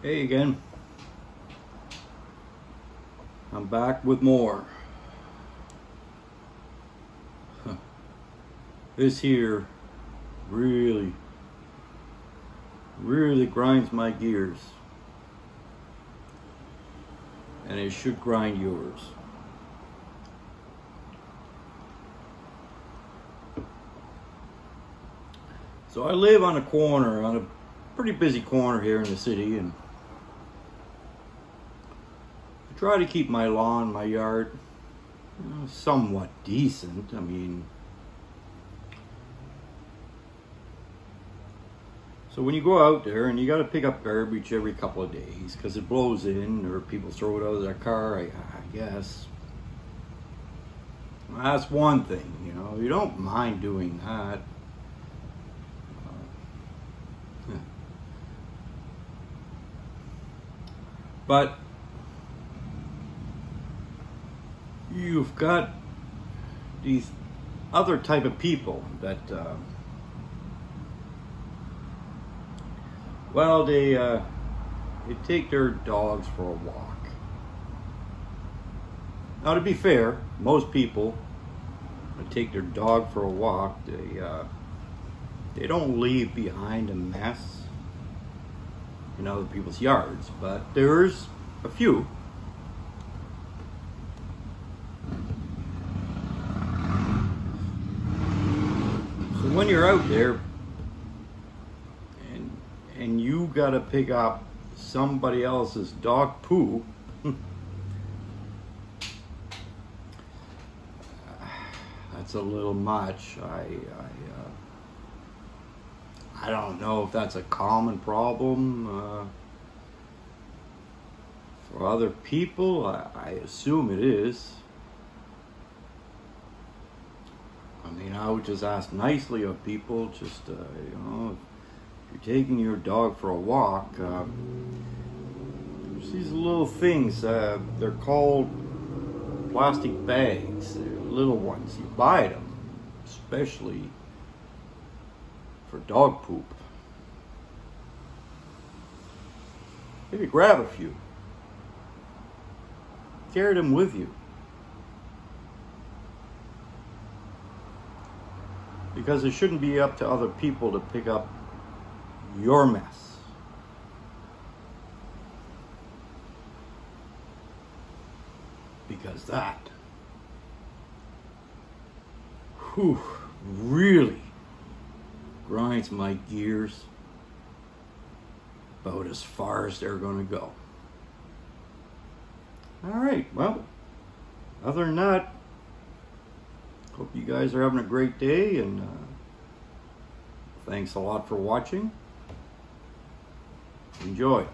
Hey again, I'm back with more. This here really grinds my gears, and it should grind yours. So I live on a corner, on a pretty busy corner here in the city, and try to keep my lawn, my yard, you know, somewhat decent. I mean, so when you go out there and you got to pick up garbage every couple of days because it blows in or people throw it out of their car, I guess. Well, that's one thing, you know, you don't mind doing that. But you've got these other type of people that, well, they take their dogs for a walk. Now, to be fair, most people that take their dog for a walk, they don't leave behind a mess in other people's yards, but there's a few. When you're out there and you gotta pick up somebody else's dog poo, that's a little much. I don't know if that's a common problem for other people. I assume it is. I mean, I would just ask nicely of people, just, you know, if you're taking your dog for a walk, there's these little things, they're called plastic bags, they're little ones, you buy them, especially for dog poop. Maybe grab a few, carry them with you. Because it shouldn't be up to other people to pick up your mess. Because that, whew, really grinds my gears about as far as they're gonna go. All right, well, other than that, hope you guys are having a great day, and thanks a lot for watching. Enjoy.